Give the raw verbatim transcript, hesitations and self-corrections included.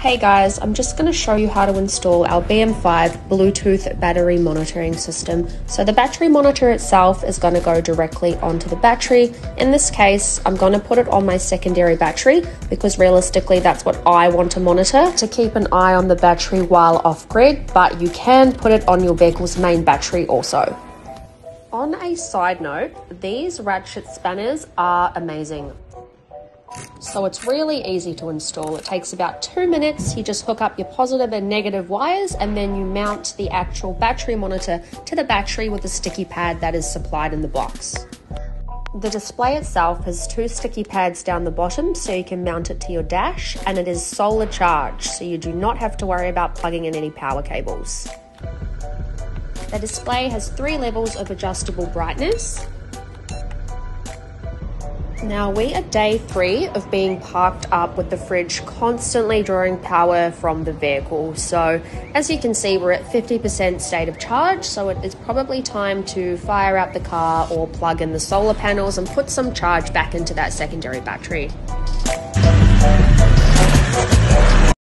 Hey guys, I'm just going to show you how to install our B M five Bluetooth battery monitoring system. So the battery monitor itself is going to go directly onto the battery. In this case, I'm going to put it on my secondary battery because realistically that's what I want to monitor, to keep an eye on the battery while off grid, but you can put it on your vehicle's main battery also. On a side note, these ratchet spanners are amazing. So it's really easy to install. It takes about two minutes. You just hook up your positive and negative wires and then you mount the actual battery monitor to the battery with a sticky pad that is supplied in the box. The display itself has two sticky pads down the bottom so you can mount it to your dash, and it is solar charged, so you do not have to worry about plugging in any power cables. The display has three levels of adjustable brightness. Now we are day three of being parked up with the fridge constantly drawing power from the vehicle. So as you can see, we're at fifty percent state of charge. So it is probably time to fire up the car or plug in the solar panels and put some charge back into that secondary battery.